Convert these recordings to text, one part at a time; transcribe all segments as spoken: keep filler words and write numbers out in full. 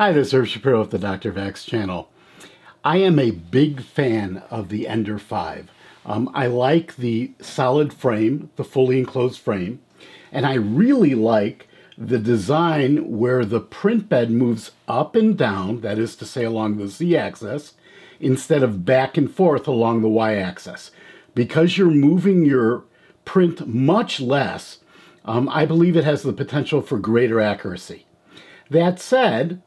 Hi, this is Irv Shapiro with the Doctor Vax channel. I am a big fan of the Ender five. Um, I like the solid frame, the fully enclosed frame, and I really like the design where the print bed moves up and down, that is to say along the z-axis, instead of back and forth along the y-axis. Because you're moving your print much less, um, I believe it has the potential for greater accuracy. That said,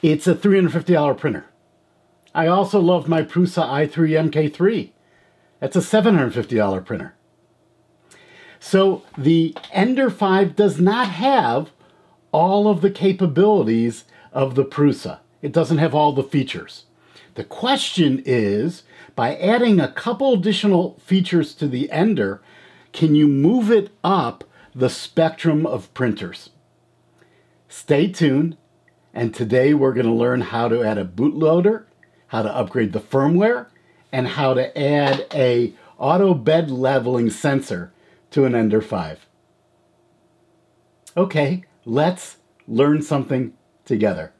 it's a three hundred fifty dollar printer. I also love my Prusa i three M K three. That's a seven hundred fifty dollar printer. So the Ender five does not have all of the capabilities of the Prusa. It doesn't have all the features. The question is, by adding a couple additional features to the Ender, can you move it up the spectrum of printers? Stay tuned, and today we're going to learn how to add a bootloader, how to upgrade the firmware, and how to add a auto bed leveling sensor to an Ender five. Okay, let's learn something together.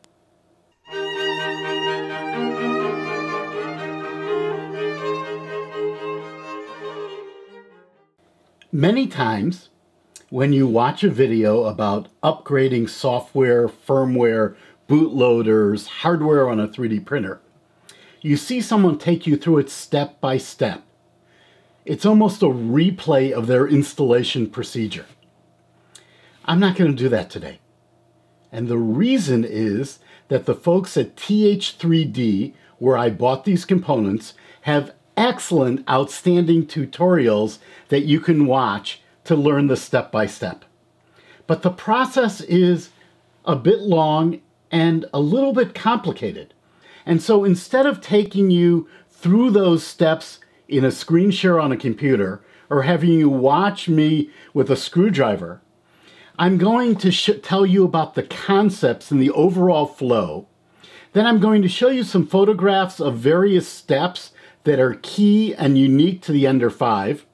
Many times when you watch a video about upgrading software, firmware, bootloaders, hardware on a three D printer, you see someone take you through it step by step. It's almost a replay of their installation procedure. I'm not going to do that today. And the reason is that the folks at T H three D, where I bought these components, have excellent, outstanding tutorials that you can watch to learn the step-by-step. But the process is a bit long and a little bit complicated. And so instead of taking you through those steps in a screen share on a computer, or having you watch me with a screwdriver, I'm going to tell you about the concepts and the overall flow. Then I'm going to show you some photographs of various steps that are key and unique to the Ender five,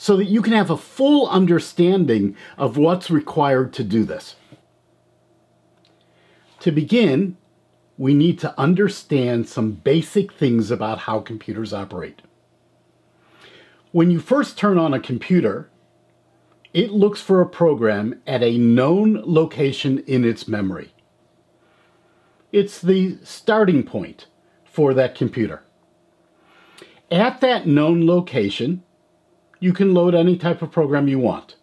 so that you can have a full understanding of what's required to do this. To begin, we need to understand some basic things about how computers operate. When you first turn on a computer, it looks for a program at a known location in its memory. It's the starting point for that computer. At that known location, you can load any type of program you want.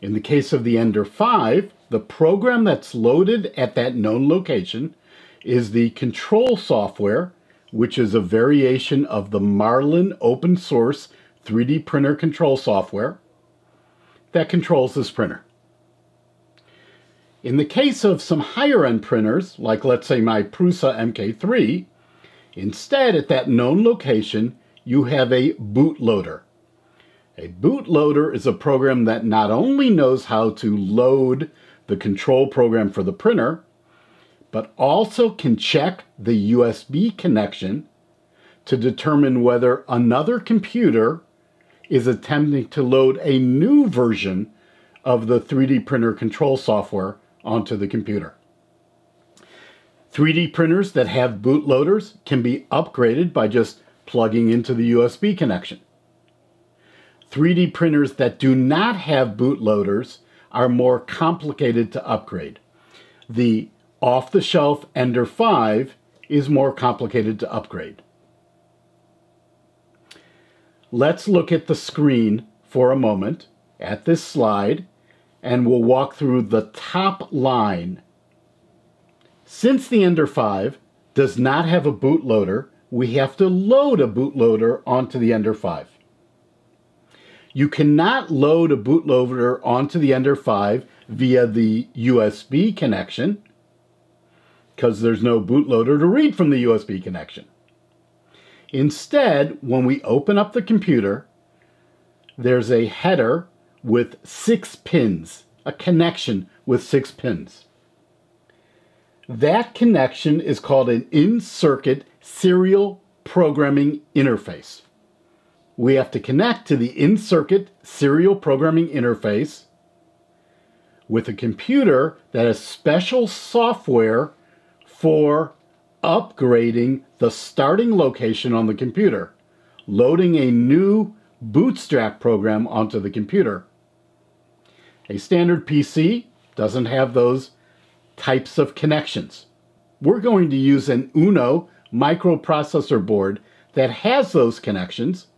In the case of the Ender five, the program that's loaded at that known location is the control software, which is a variation of the Marlin open source three D printer control software that controls this printer. In the case of some higher end printers, like let's say my Prusa M K three, instead at that known location, you have a bootloader. A bootloader is a program that not only knows how to load the control program for the printer, but also can check the U S B connection to determine whether another computer is attempting to load a new version of the three D printer control software onto the computer. three D printers that have bootloaders can be upgraded by just plugging into the U S B connection. three D printers that do not have bootloaders are more complicated to upgrade. The off-the-shelf Ender five is more complicated to upgrade. Let's look at the screen for a moment at this slide, and we'll walk through the top line. Since the Ender five does not have a bootloader, we have to load a bootloader onto the Ender five. You cannot load a bootloader onto the Ender five via the U S B connection because there's no bootloader to read from the U S B connection. Instead, when we open up the computer, there's a header with six pins, a connection with six pins. That connection is called an in-circuit serial programming interface. We have to connect to the in-circuit serial programming interface with a computer that has special software for upgrading the starting location on the computer, loading a new bootstrap program onto the computer. A standard P C doesn't have those types of connections. We're going to use an UNO microprocessor board that has those connections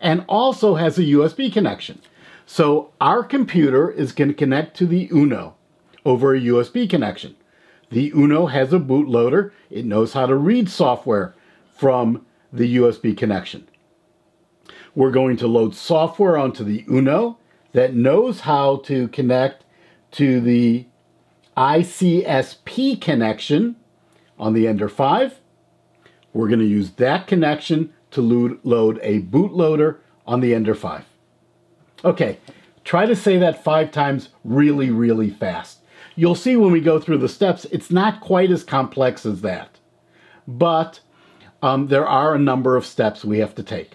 and also has a U S B connection. So our computer is going to connect to the UNO over a U S B connection. The UNO has a bootloader. It knows how to read software from the U S B connection. We're going to load software onto the UNO that knows how to connect to the I C S P connection on the Ender five. We're going to use that connection to load a bootloader on the Ender five. Okay, try to say that five times really, really fast. You'll see when we go through the steps, it's not quite as complex as that. But um, there are a number of steps we have to take.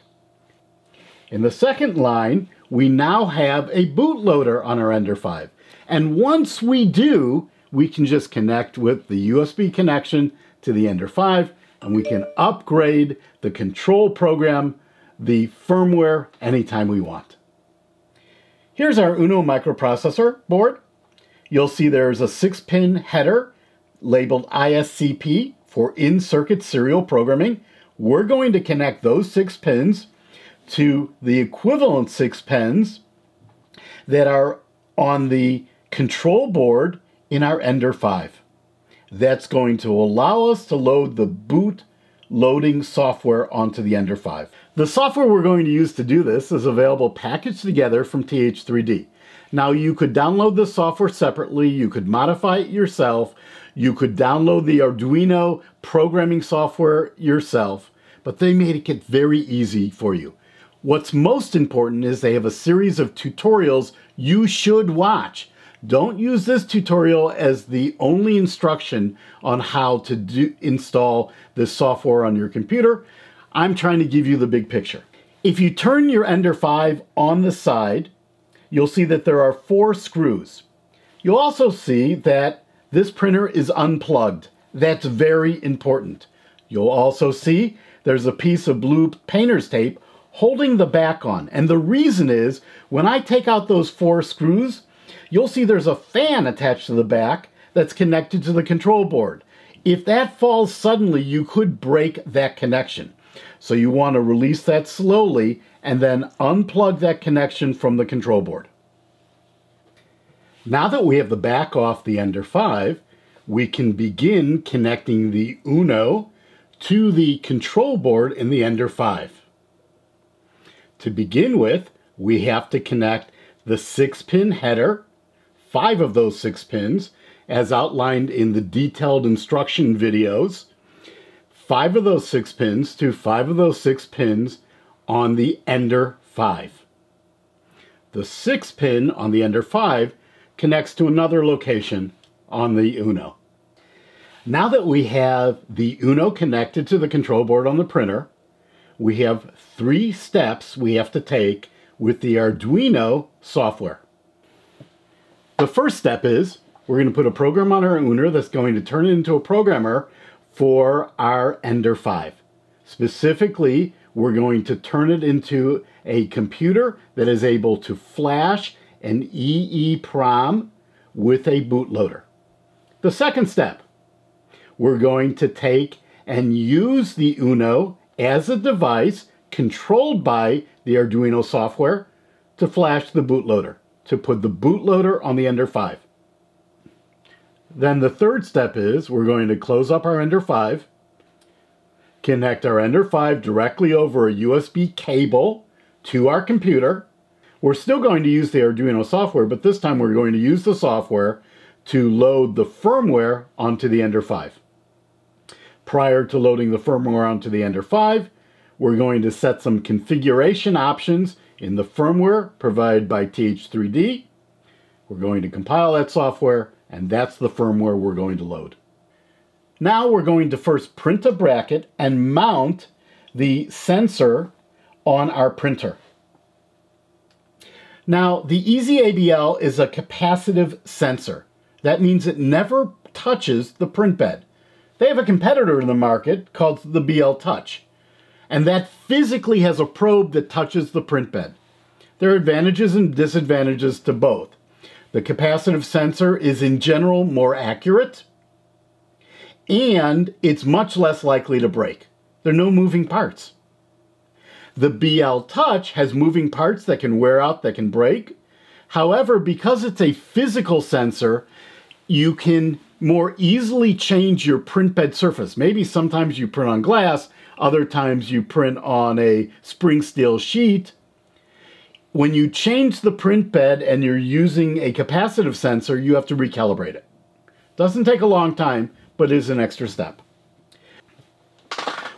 In the second line, we now have a bootloader on our Ender five. And once we do, we can just connect with the U S B connection to the Ender five, and we can upgrade the control program, the firmware, anytime we want. Here's our UNO microprocessor board. You'll see there's a six pin header labeled I S C P for in-circuit serial programming. We're going to connect those six pins to the equivalent six pins that are on the control board in our Ender five. That's going to allow us to load the boot loading software onto the Ender five. The software we're going to use to do this is available packaged together from T H three D. Now you could download the software separately, you could modify it yourself, you could download the Arduino programming software yourself, but they made it very easy for you. What's most important is they have a series of tutorials you should watch. Don't use this tutorial as the only instruction on how to do, install this software on your computer. I'm trying to give you the big picture. If you turn your Ender five on the side, you'll see that there are four screws. You'll also see that this printer is unplugged. That's very important. You'll also see there's a piece of blue painter's tape holding the back on. And the reason is, when I take out those four screws, you'll see there's a fan attached to the back that's connected to the control board. If that falls suddenly, you could break that connection. So you want to release that slowly and then unplug that connection from the control board. Now that we have the back off the Ender five, we can begin connecting the UNO to the control board in the Ender five. To begin with, we have to connect the six pin header, five of those six pins, as outlined in the detailed instruction videos, five of those six pins to five of those six pins on the Ender five. The six pin on the Ender five connects to another location on the UNO. Now that we have the UNO connected to the control board on the printer, we have three steps we have to take with the Arduino software. The first step is we're going to put a program on our UNO that's going to turn it into a programmer for our Ender five. Specifically, we're going to turn it into a computer that is able to flash an E E PROM with a bootloader. The second step, we're going to take and use the UNO as a device controlled by the Arduino software to flash the bootloader, to put the bootloader on the Ender five. Then the third step is we're going to close up our Ender five, connect our Ender five directly over a U S B cable to our computer. We're still going to use the Arduino software, but this time we're going to use the software to load the firmware onto the Ender five. Prior to loading the firmware onto the Ender five, we're going to set some configuration options in the firmware provided by T H three D. We're going to compile that software, and that's the firmware we're going to load. Now we're going to first print a bracket and mount the sensor on our printer. Now, the EZABL is a capacitive sensor. That means it never touches the print bed. They have a competitor in the market called the BLTouch, and that physically has a probe that touches the print bed. There are advantages and disadvantages to both. The capacitive sensor is in general more accurate, and it's much less likely to break. There are no moving parts. The BLTouch has moving parts that can wear out, that can break. However, because it's a physical sensor, you can more easily change your print bed surface. Maybe sometimes you print on glass, other times you print on a spring steel sheet. When you change the print bed and you're using a capacitive sensor, you have to recalibrate it. Doesn't take a long time, but is an extra step.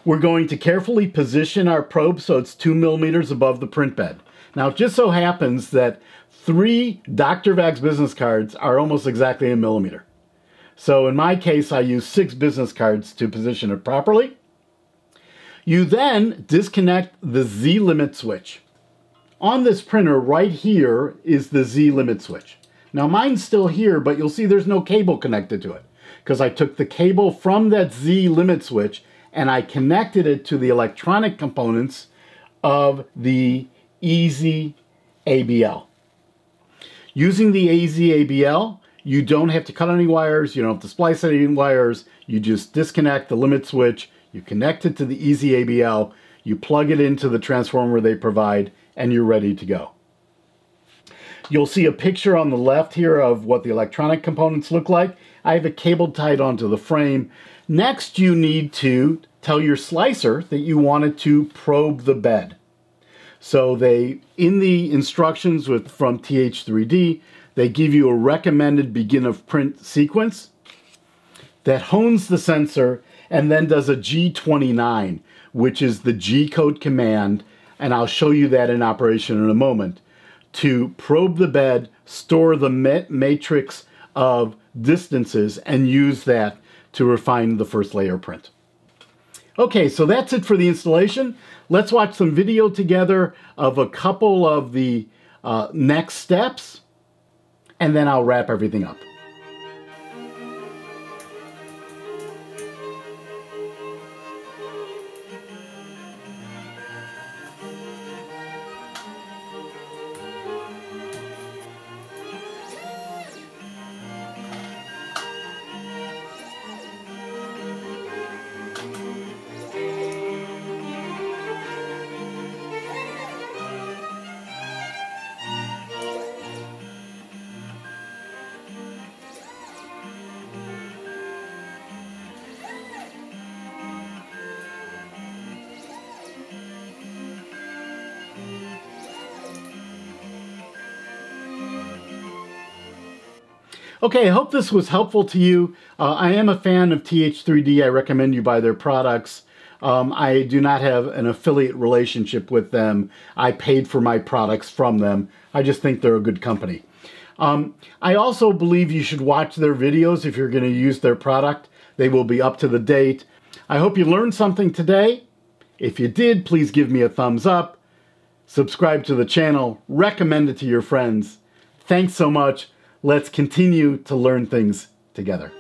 We're going to carefully position our probe so it's two millimeters above the print bed. Now, it just so happens that three Doctor Vax business cards are almost exactly a millimeter. So in my case, I use six business cards to position it properly. You then disconnect the Z limit switch. On this printer right here is the Z limit switch. Now mine's still here, but you'll see there's no cable connected to it because I took the cable from that Z limit switch and I connected it to the electronic components of the E Z A B L. Using the E Z A B L, you don't have to cut any wires, you don't have to splice any wires, you just disconnect the limit switch, you connect it to the E Z A B L, you plug it into the transformer they provide, and you're ready to go. You'll see a picture on the left here of what the electronic components look like. I have a cable tied onto the frame. Next, you need to tell your slicer that you wanted to probe the bed. So they, in the instructions with, from T H three D, they give you a recommended begin of print sequence that hones the sensor and then does a G twenty-nine, which is the G code command, and I'll show you that in operation in a moment, to probe the bed, store the matrix of distances, and use that to refine the first layer print. Okay, so that's it for the installation. Let's watch some video together of a couple of the uh, next steps, and then I'll wrap everything up. Okay, I hope this was helpful to you. Uh, I am a fan of T H three D. I recommend you buy their products. Um, I do not have an affiliate relationship with them. I paid for my products from them. I just think they're a good company. Um, I also believe you should watch their videos if you're going to use their product. They will be up to the date. I hope you learned something today. If you did, please give me a thumbs up. Subscribe to the channel. Recommend it to your friends. Thanks so much. Let's continue to learn things together.